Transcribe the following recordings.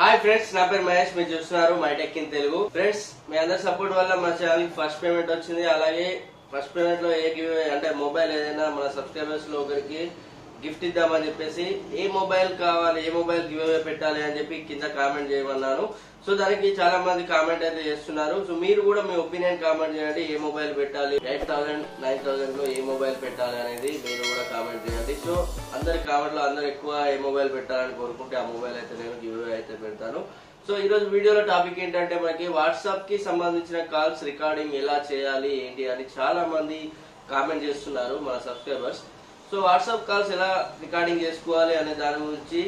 Hi friends ना पेर महेश मैं चूस्तुन्नारू MyTech In Telugu फ्रेंड्स मे अंदर सपोर्ट वल्ल मा चैनल की फस्ट पेमेंट वच्चिंदी अलागे फस्ट पेमेंट लो ए गिव अवे अंटे मोबाइल एदैना मन सब्सक्राइबर्स लो ओकरिकी गिफ्ट इद्दामनि चेप्पेसी ए मोबाइल कावाले ए मोबाइल गिव अवे पेट्टाले अनि चेप्पि किंद कामेंट చేయమన్నాను సో దానికి చాలా మంది కామెంట్ అయితే చేస్తున్నారు సో మీరు కూడా మీ ఒపీనియన్ కామెంట్ చేయండి ఏ మొబైల్ పెట్టాలి 8000 9000 లో ఏ మొబైల్ పెట్టాలి అనేది మీరు కూడా కామెంట్ చేయండి సో అందరి కామెంట్ లో అందరూ ఎక్కువ ఏ మొబైల్ పెట్టాలని కోరుకుంటే ఆ మొబైల్ అయితే నేను గివ్ అవే అయితే పెడతాను సో ఈ రోజు వీడియోలో టాపిక్ ఏంటంటే మనకి WhatsApp కి సంబంధించిన కాల్స్ రికార్డింగ్ ఎలా చేయాలి ఏంటి అని చాలా మంది కామెంట్ చేస్తున్నారు మన సబ్స్క్రైబర్స్ సో WhatsApp కాల్స్ ఎలా రికార్డింగ్ చేసుకోవాలి అనే దాని గురించి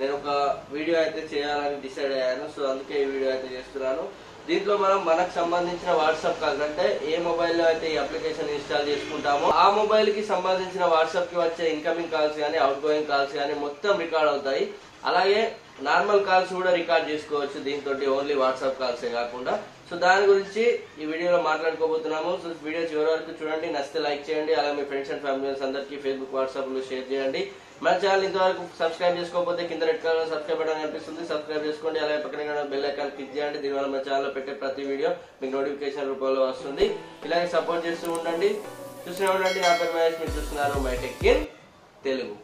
నేను ఒక వీడియో అయితే చేయాలని డిసైడ్ అయ్యాను సో అందుకే ఈ వీడియో అయితే చేస్తున్నాను దీంట్లో మనం మనకు సంబంధించిన WhatsApp కాల్ అంటే ఏ మొబైల్ లో అయితే ఈ అప్లికేషన్ ఇన్‌స్టాల్ చేసుకుంటామో ఆ మొబైల్ కి సంబంధించిన WhatsApp కి వచ్చే ఇన్కమింగ్ కాల్స్ గాని అవుట్ గోయింగ్ కాల్స్ గాని మొత్తం రికార్డ్ అవుతాయి అలాగే నార్మల్ కాల్స్ కూడా రికార్డ్ చేసుకోవచ్చు దీంతోటి ఓన్లీ WhatsApp కాల్స్ ఏ కాకుండా సో దాని గురించి ఈ వీడియోలో మాట్లాడుకోబోతున్నాము సో వీడియో చివరి వరకు చూడండి నచ్చితే లైక్ చేయండి అలాగే మీ ఫ్రెండ్స్ అండ్ ఫ్యామిలీ అందరికీ Facebook WhatsApp లో షేర్ చేయండి मैं चैनल इंतवरकु सब्सक्राइब చేసుకోకపోతే కింద రెడ్ కలర్ సబ్స్క్రైబ్ బటన్ కనిపిస్తుంది సబ్స్క్రైబ్ చేసుకోండి అలాగే పక్కనే ఉన్న బెల్ ఐకాన్ క్లిక్ చేయండి దీనివల్ల మన ఛానల్లో పెట్టే ప్రతి వీడియో మీకు నోటిఫికేషన్ రూపంలో వస్తుంది ఇలాగే సపోర్ట్ చేస్తూ ఉండండి చూస్తూనే ఉండండి నా పేరు మహేష్ మీరు చూస్తున్నారు MyTech In Telugu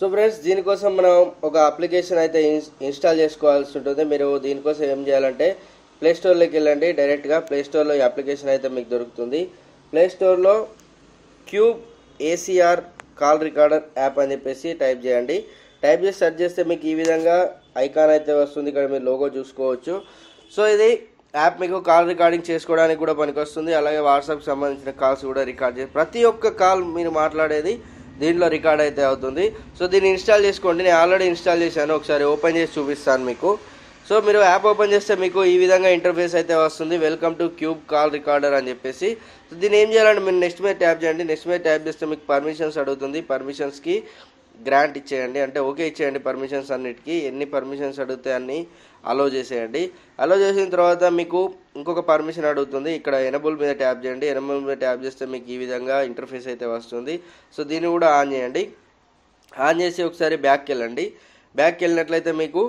so friends దీనికోసం మనం ఒక అప్లికేషన్ అయితే ఇన్‌స్టాల్ చేసుకోవాల్సి ఉంటుంది మీరు దీనికోసం ఏం చేయాలంటే ప్లే స్టోర్ లోకి వెళ్ళండి డైరెక్ట్ గా ప్లే స్టోర్ లో ఈ అప్లికేషన్ అయితే మీకు దొరుకుతుంది ప్లే స్టోర్ లో cube ACR call recorder app అని చెప్పేసి టైప్ చేయండి టైప్ చేసి సెర్చ్ చేస్తే మీకు ఈ విధంగా ఐకాన్ అయితే వస్తుంది ఇక్కడ మీరు లోగో చూసుకోవచ్చు సో ఇది యాప్ మీకు కాల్ రికార్డింగ్ చేసుకోవడానికి కూడా పనికొస్తుంది అలాగే WhatsApp కి సంబంధించిన కాల్స్ కూడా రికార్డ్ చేసి ప్రతి ఒక్క కాల్ మీరు మాట్లాడేది దీనిలో రికార్డ్ అయితే అవుతుంది సో దీన్ని ఇన్‌స్టాల్ చేసుకోండి నేను ఆల్రెడీ ఇన్‌స్టాల్ చేశాను ఒకసారి ఓపెన్ చేసి చూపిస్తాను మీకు సో మీరు యాప్ ఓపెన్ చేస్తే మీకు ఈ విధంగా ఇంటర్ఫేస్ అయితే వస్తుంది welcome to cube call recorder అని చెప్పేసి సో దీన్ని ఏం చేయాలంటే మీరు నెక్స్ట్ మీద ట్యాప్ చేయండి నెక్స్ట్ మీద ట్యాప్ చేస్తే మీకు పర్మిషన్స్ అడుగుతుంది పర్మిషన్స్కి గ్రాంట్ ఇచ్చేయండి అంటే ఓకే ఇచ్చేయండి పర్మిషన్స్ అన్నిటికీ ఎన్ని పర్మిషన్స్ అడిగితే అన్ని అలో చేసేయండి అలో చేసిన తర్వాత మీకు ఇంకొక పర్మిషన్ అడుగుతుంది ఇక్కడ ఎనబుల్ మీద ట్యాప్ చేయండి ఎనబుల్ మీద ట్యాప్ చేస్తే మీకు ఈ విధంగా ఇంటర్ఫేస్ అయితే వస్తుంది సో దీన్ని కూడా ఆన్ చేయండి ఆన్ చేసి ఒకసారి బ్యాక్కి వెళ్ళండి బ్యాక్కి వెళ్ళినట్లయితే మీకు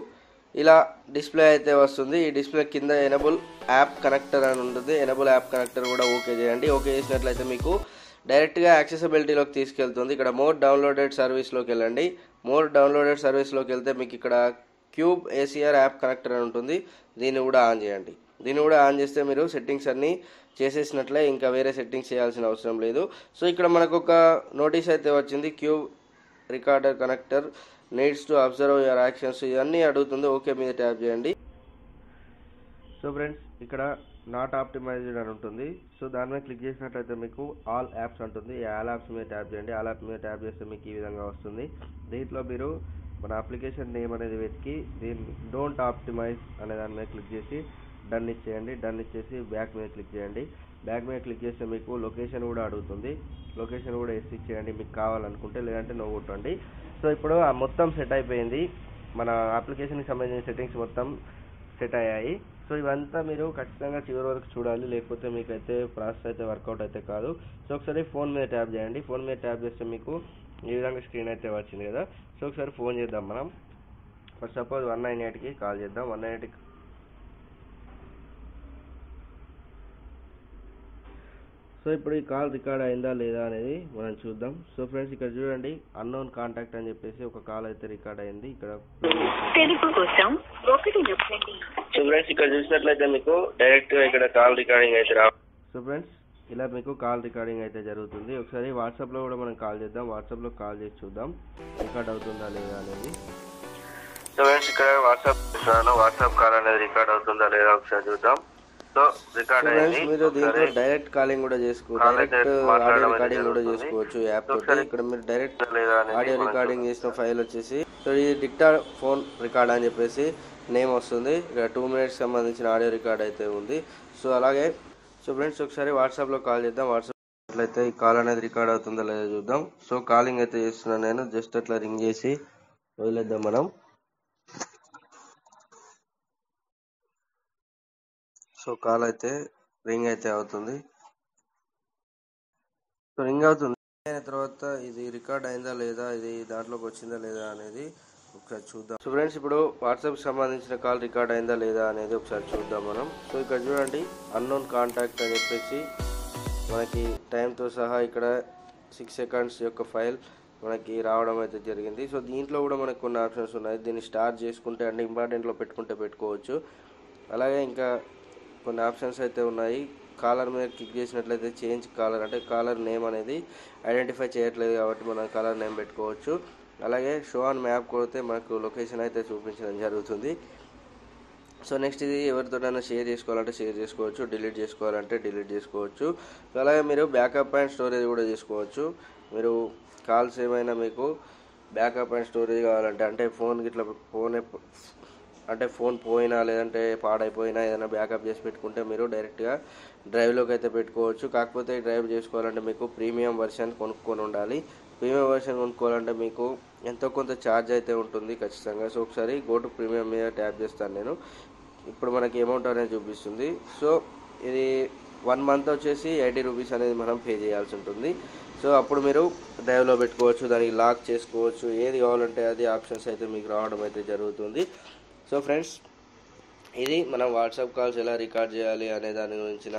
ఇలా డిస్ప్లే అయితే వస్తుంది ఈ డిస్ప్లే కింద ఎనబుల్ యాప్ కనెక్టర్ అని ఉంటుంది ఎనబుల్ యాప్ కనెక్టర్ కూడా ఓకే చేయండి ఓకే చేసినట్లయితే మీకు డైరెక్ట్గా యాక్సెసిబిలిటీలోకి తీసుకెళ్తుంది ఇక్కడ మోర్ డౌన్లోడెడ్ సర్వీస్లోకి వెళ్ళండి మోర్ డౌన్లోడెడ్ సర్వీస్లోకి వెళ్తే మీకు ఇక్కడ క్యూబ్ ACR యాప్ కనెక్టర్ అని ఉంటుంది దీన్ని కూడా ఆన్ చేయండి దీన్ని కూడా ఆన్ చేస్తే మీరు సెట్టింగ్స్ అన్నీ చేసేసినట్లే ఇంకా వేరే సెట్టింగ్స్ చేయాల్సిన అవసరం లేదు సో ఇక్కడ మనకు ఒక నోటీస్ అయితే వచ్చింది cube recorder connector needs to observe your actions ఇవన్నీ అడుగుతుంది ఓకే మీద ట్యాప్ చేయండి సో ఫ్రెండ్స్ ఇక్కడ నాట్ ఆప్టిమైజ్డ్ అని ఉంటుంది సో దాని మీద క్లిక్ చేసినట్లయితే మీకు ఆల్ యాప్స్ అంటుంది ఆల్ యాప్స్ మీద ట్యాప్ చేయండి ఆల్ యాప్ మీద ట్యాప్ చేస్తే మీకు ఈ విధంగా వస్తుంది దీంట్లో మీరు మన అప్లికేషన్ నేమ్ అనేది వెతికి దీన్ని డోంట్ ఆప్టిమైజ్ అనే దాని మీద క్లిక్ చేసి డన్ ఇచ్చేయండి డన్ ఇచ్చేసి బ్యాక్ మీద క్లిక్ చేయండి బ్యాక్ మీద క్లిక్ చేస్తే మీకు లొకేషన్ కూడా అడుగుతుంది లొకేషన్ కూడా వేసి ఇచ్చేయండి మీకు కావాలనుకుంటే లేదంటే నో కొట్టండి సో ఇప్పుడు ఆ మొత్తం సెట్ అయిపోయింది మన అప్లికేషన్కి సంబంధించిన సెట్టింగ్స్ మొత్తం సెట్ అయ్యాయి సో ఇవంతా మీరు ఖచ్చితంగా చివరి వరకు చూడాలి లేకపోతే మీకైతే ప్రాసెస్ అయితే వర్కౌట్ అయితే కాదు సో ఒకసారి ఫోన్ మీద ట్యాప్ చేయండి ఫోన్ మీద ట్యాప్ చేస్తే మీకు ఈ విధంగా స్క్రీన్ అయితే వచ్చింది కదా సో ఒకసారి ఫోన్ చేద్దాం మనం ఫస్ట్ సపోజ్ 198కి కాల్ చేద్దాం 198 సో ఇప్పుడు ఈ కాల్ రికార్డ్ అయిందా లేదా అనేది మనం చూద్దాం సో ఫ్రెండ్స్ ఇక్కడ చూడండి అన్నోన్ కాంటాక్ట్ అని చెప్పేసి ఒక కాల్ అయితే రికార్డ్ అయింది ఇక్కడ సో ఫ్రెండ్స్ ఇక్కడ చూసినట్లయితే మీకు డైరెక్ట్ గా ఇక్కడ కాల్ రికార్డింగ్ అయితే రావాలి సో ఫ్రెండ్స్ ఇలా మీకు కాల్ రికార్డింగ్ అయితే జరుగుతుంది ఒకసారి వాట్సాప్ లో కూడా మనం కాల్ చేద్దాం వాట్సాప్ లో కాల్ చేసి చూద్దాం రికార్డ్ అవుతుందా లేదా అనేది సో ఫ్రెండ్స్ ఇక్కడ వాట్సాప్ కాల్ అనేది రికార్డ్ అవుతుందా లేదా ఒకసారి చూద్దాం సో రికార్డ్ అయింది మీరు దీంట్లో డైరెక్ట్ కాలింగ్ కూడా చేసుకోవచ్చు డైరెక్ట్ ఆడియో రికార్డింగ్ కూడా చేసుకోవచ్చు యాప్ తోటి ఇక్కడ మీరు డైరెక్ట్ ఆడియో రికార్డింగ్ చేసిన ఫైల్ వచ్చేసి సో ఇది డిక్టా ఫోన్ రికార్డ్ అని చెప్పేసి నేమ్ వస్తుంది ఇక్కడ 2 minutes సంబంధించిన ఆడియో రికార్డ్ అయితే ఉంది సో అలాగే సో ఫ్రెండ్స్ ఒకసారి వాట్సాప్లో కాల్ చేద్దాం వాట్సాప్ అయితే ఈ కాల్ అనేది రికార్డ్ అవుతుందా లేదా చూద్దాం సో కాలింగ్ అయితే చేస్తున్నాను నేను జస్ట్ అట్లా రింగ్ చేసి వదిలేద్దాం మనం సో కాల్ అయితే రింగ్ అయితే అవుతుంది సో రింగ్ అవుతుంది तरह इधर रिकॉर्ड लेदा दाँटा लेदा अने चूदा। सो फ्रेंड्स इप्पुडु WhatsApp संबंधी काल रिकॉर्ड अयिंदा लेदा अनेदी ओकसारी चूद्दाम मनं। सो इक्कड चूडंडी अननोन कांटाक्ट अनि चेप्पेसी मनकी टाइम तो सहा इक्कड 6 सेकंड्स योक्क फाइल मनकी रावडम अयिते जरिगिंदी। सो दींट्लो कूडा मनकु कोन्नि आप्षन्स उन्नायि, दीनि स्टार्ट चेसुकुंटे अंटे इंपार्टेंट लो पेट्टुकुंटे पेट्टुकोवच्चु, अलागे इंका कोन्नि आप्षन्स अयिते उन्नायि। కాలర్ మీద క్లిక్ చేసినట్లయితే చేంజ్ కాలర్ అంటే కాలర్ నేమ్ అనేది ఐడెంటిఫై చేయట్లేదు కాబట్టి మనం కాలర్ నేమ్ పెట్టుకోవచ్చు. అలాగే షో ఆన్ మ్యాప్ కొడితే మనకు లొకేషన్ అయితే చూపించడం జరుగుతుంది. సో నెక్స్ట్ ఇది ఎవరితోనైనా షేర్ చేసుకోవాలంటే షేర్ చేసుకోవచ్చు, డిలీట్ చేసుకోవాలంటే డిలీట్ చేసుకోవచ్చు. సో అలాగే మీరు బ్యాకప్ అండ్ స్టోరేజ్ కూడా చేసుకోవచ్చు. మీరు కాల్స్ ఏమైనా మీకు బ్యాకప్ అండ్ స్టోరేజ్ కావాలంటే అంటే ఫోన్ గిట్లా ఫోన్ అంటే ఫోన్ పోయినా లేదంటే పాడైపోయినా ఏదైనా బ్యాకప్ చేసి పెట్టుకుంటే మీరు డైరెక్ట్గా డ్రైవ్లోకి అయితే పెట్టుకోవచ్చు. కాకపోతే డ్రైవ్ చేసుకోవాలంటే మీకు ప్రీమియం వర్షన్ కొనుక్కొని ఉండాలి. ప్రీమియం వర్షన్ కొనుక్కోవాలంటే మీకు ఎంతో కొంత ఛార్జ్ అయితే ఉంటుంది ఖచ్చితంగా. సో ఒకసారి గో టు ప్రీమియం మీద ట్యాప్ చేస్తాను నేను. ఇప్పుడు మనకి అమౌంట్ అనేది చూపిస్తుంది. సో ఇది 1 month వచ్చేసి 80 రూపీస్ అనేది మనం పే చేయాల్సి ఉంటుంది. సో అప్పుడు మీరు డ్రైవ్లో పెట్టుకోవచ్చు, దానికి లాక్ చేసుకోవచ్చు, ఏది కావాలంటే అది ఆప్షన్స్ అయితే మీకు రావడం అయితే జరుగుతుంది. సో ఫ్రెండ్స్ ఇది మనం వాట్సాప్ కాల్స్ ఎలా రికార్డ్ చేయాలి అనే దాని గురించిన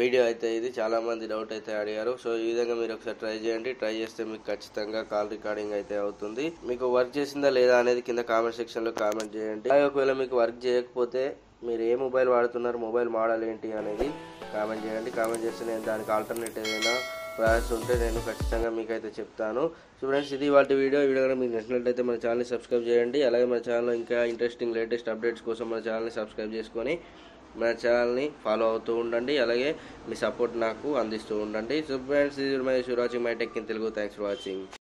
వీడియో అయితే. ఇది చాలామంది డౌట్ అయితే అడిగారు. సో ఈ విధంగా మీరు ఒకసారి ట్రై చేయండి. ట్రై చేస్తే మీకు ఖచ్చితంగా కాల్ రికార్డింగ్ అయితే అవుతుంది. మీకు వర్క్ చేసిందా లేదా అనేది కింద కామెంట్ సెక్షన్లో కామెంట్ చేయండి. అలాగే ఒకవేళ మీకు వర్క్ చేయకపోతే మీరు ఏ మొబైల్ వాడుతున్నారు, మొబైల్ మోడల్ ఏంటి అనేది కామెంట్ చేయండి. కామెంట్ చేస్తే నేను దానికి ఆల్టర్నేట్ ఏదైనా ప్రాసెస్ ఉంటే నేను ఖచ్చితంగా మీకైతే చెప్తాను. సో ఫ్రెండ్స్ ఇది వాటి వీడియో. ఈ వీడియో మీకు నచ్చినట్లయితే మన ఛానల్ని సబ్స్క్రైబ్ చేయండి. అలాగే మన ఛానల్లో ఇంకా ఇంట్రెస్టింగ్ లేటెస్ట్ అప్డేట్స్ కోసం మన ఛానల్ని సబ్స్క్రైబ్ చేసుకొని మన ఛానల్ని ఫాలో అవుతూ ఉండండి. అలాగే మీ సపోర్ట్ నాకు అందిస్తూ ఉండండి. సో ఫ్రెండ్స్ ఇది my watching MyTech in Telugu. Thanks for watching.